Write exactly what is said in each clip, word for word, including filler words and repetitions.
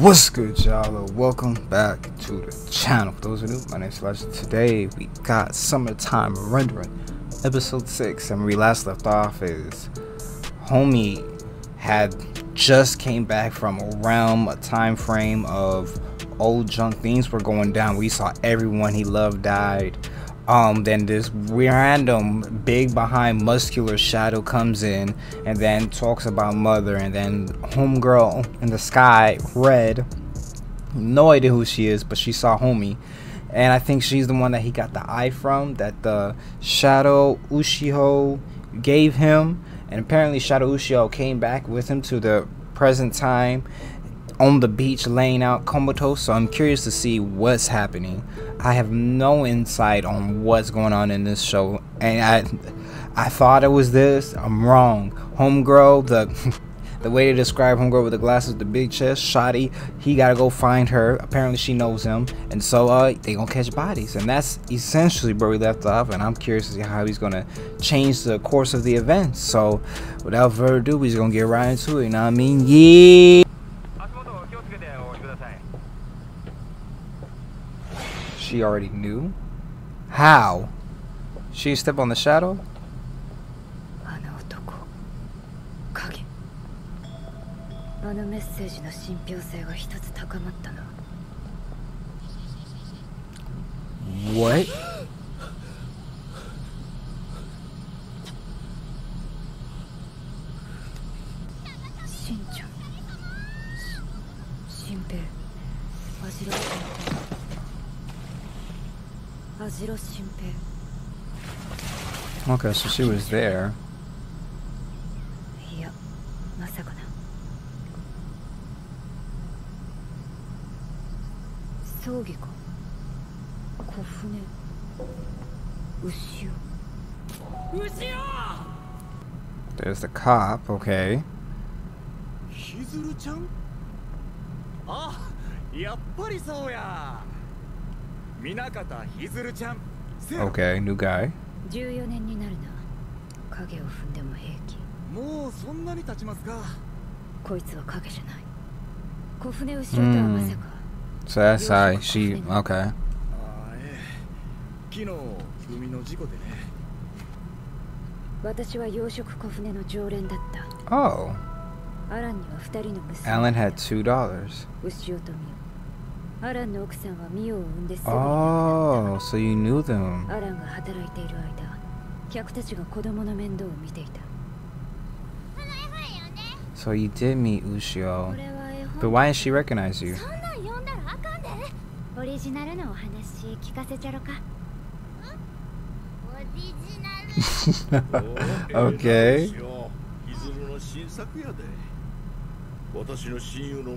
What's good, y'all? Welcome back to the channel. For those who are new, my name is Flash. Today we got Summertime Rendering, episode six, and where we last left off is homie had just came back from a realm, a time frame of old junk. Things were going down. We saw everyone he loved died. Um, then this random big behind muscular shadow comes in and then talks about mother, and then homegirl in the sky, Red, no idea who she is, but she saw homie, and I think she's the one that he got the eye from that the shadow Ushio gave him. And apparently shadow Ushio came back with him to the present time on the beach laying out comatose. So I'm curious to see what's happening. I have no insight on what's going on in this show, and I I thought it was this. I'm wrong. Homegirl, the the way to describe homegirl with the glasses, the big chest, shoddy, he gotta go find her. Apparently she knows him, and so uh they gonna catch bodies, and that's essentially where we left off. And I'm curious to see how he's gonna change the course of the event. So without further ado, we're just gonna get right into it, you know what I mean? Yeah. She already knew. How? She stepped on the shadow? What? Shinpei. Okay, so she was there. There's the cop, okay. Hizuru-chan? Ah, yappari so ya. Minakata Hizuru-chan. Okay, new guy. Mm. So that's how she, okay. Oh. Alan had two dollars. Oh, so you knew them. So you did meet Ushio. But why didn't she recognize you? Okay.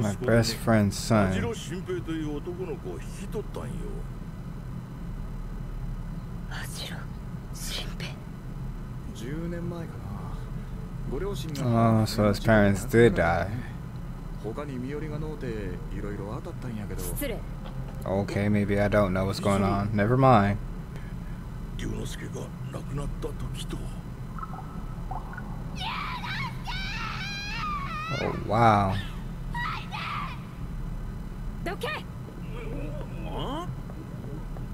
My best friend's son. Oh, so his parents did die. Okay, maybe I don't know what's going on. Never mind. Oh, wow.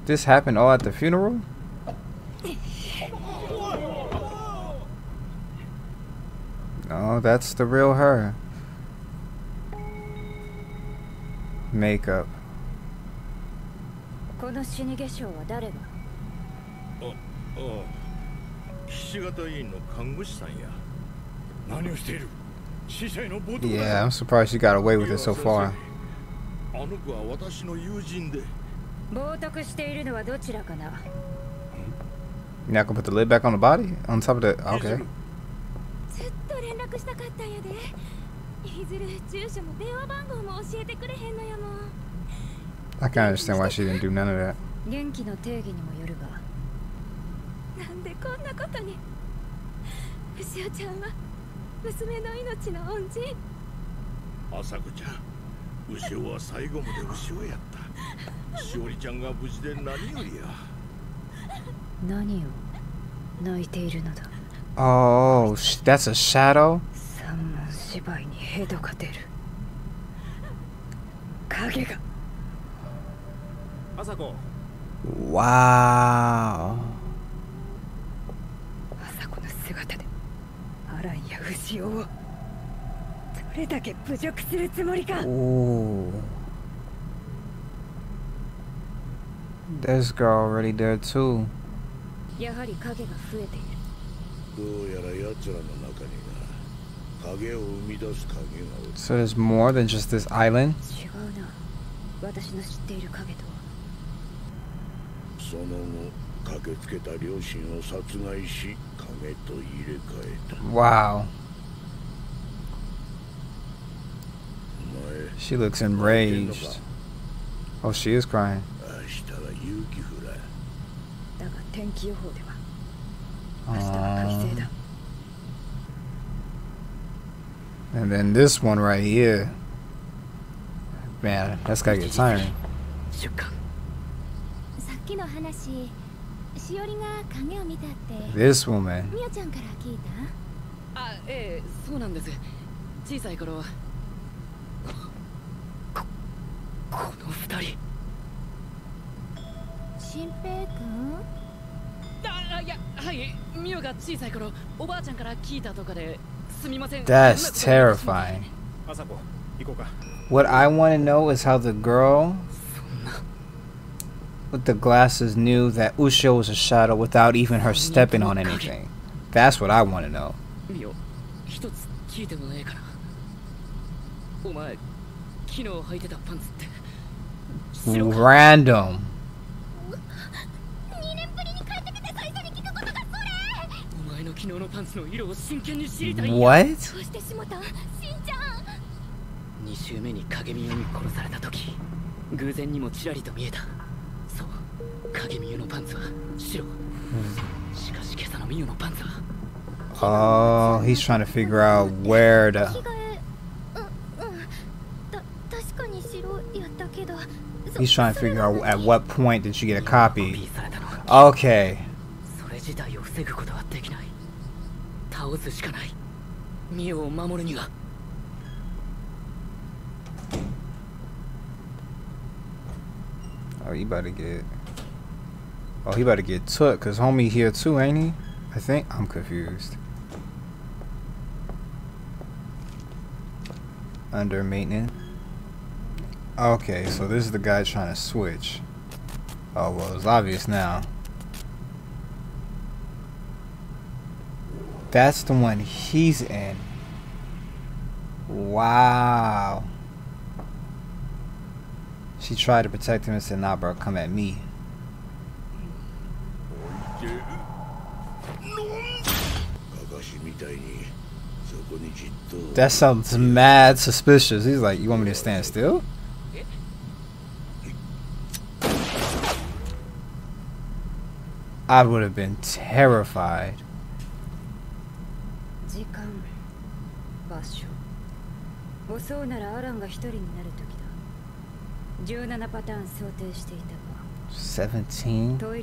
This happened all at the funeral? No, that's the real her. Makeup. Yeah, I'm surprised she got away with it so far. You're not gonna put the lid back on the body? On top of the... okay. I can't understand why she didn't do none of that. Oh, that's a shadow? Wow. Ooh. This girl already there too. So there's more than just this island? Wow. She looks enraged. Oh, she is crying. Um, and then this one right here. Man, that's gotta get tiring. This woman. That's terrifying. What I want to know is how the girl with the glasses knew that Ushio was a shadow without even her stepping on anything. That's what I want to know. Random. What? Oh, he's trying to figure out where to. He's trying to figure out at what point did she get a copy. Okay. Oh, you better get. Oh, he better get took, cause homie here too, ain't he? I think I'm confused. Under maintenance. Okay, so this is the guy trying to switch. Oh well, it's obvious now. That's the one he's in. Wow. She tried to protect him and said, nah, bro, come at me. That sounds mad suspicious. He's like, you want me to stand still? I would have been terrified. seventeen. Oh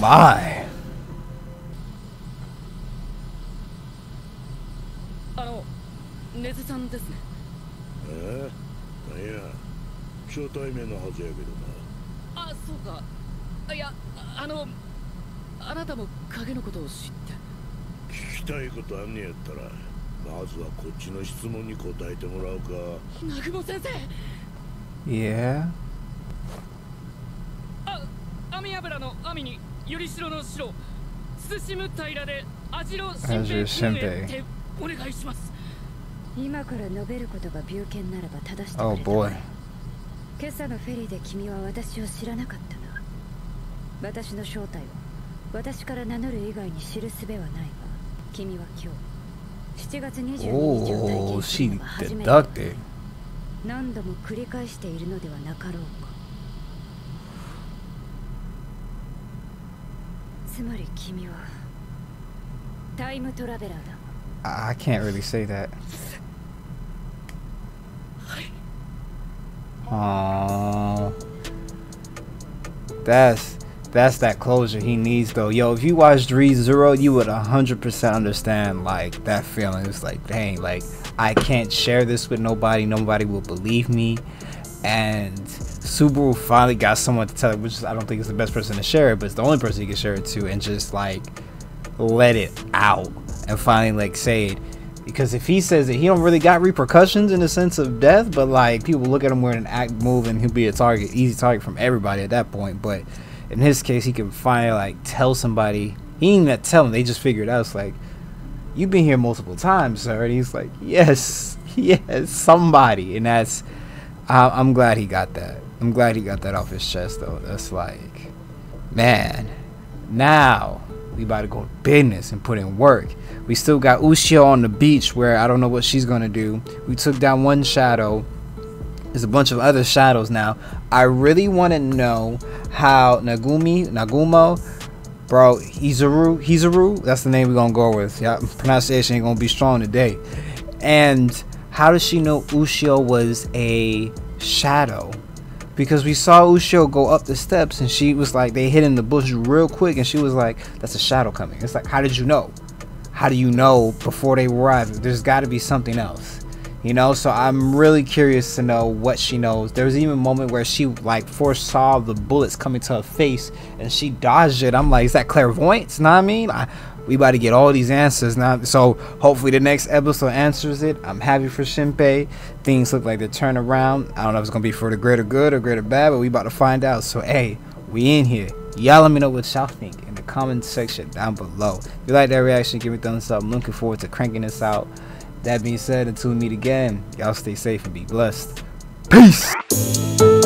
my. Yeah. Azure Shinpei. Oh boy. Oh, she deducted. I can't really say that. Aww. That's that's that closure he needs though. Yo, if you watched Re:Zero, you would one hundred percent understand like that feeling. It's like, dang, like I can't share this with nobody, nobody will believe me, and Subaru finally got someone to tell it, which I don't think is the best person to share it, but it's the only person you can share it to, and just like let it out and finally like say it. Because if he says it, he don't really got repercussions in the sense of death, but like people look at him wearing an act move and he'll be a target, easy target from everybody at that point. But in his case, he can finally like tell somebody. He ain't even tell them, they just figured out. It's like, you've been here multiple times, sir. And he's like, yes, yes, somebody. And that's, I, I'm glad he got that. I'm glad he got that off his chest though. That's like, man, now we about to go to business and put in work. We still got Ushio on the beach, where I don't know what she's gonna do. We took down one shadow. There's a bunch of other shadows now. I really want to know how Nagumi, Nagumo, bro, Izuru, Hizuru, that's the name we're gonna go with. Yeah, pronunciation ain't gonna be strong today. And how does she know Ushio was a shadow? Because we saw Ushio go up the steps and she was like, they hid in the bush real quick, and she was like, that's a shadow coming. It's like, how did you know? How do you know before they arrived? There's got to be something else, you know? So I'm really curious to know what she knows. There was even a moment where she like foresaw the bullets coming to her face and she dodged it. I'm like, is that clairvoyance? You know what I mean? I, we about to get all these answers now. So hopefully the next episode answers it. I'm happy for Shinpei. Things look like they're turning around. I don't know if it's going to be for the greater good or greater bad, but we about to find out. So, hey, we in here. Y'all let me know what y'all think in the comment section down below. If you like that reaction, give me a thumbs up. I'm looking forward to cranking this out. That being said, until we meet again, y'all stay safe and be blessed. Peace.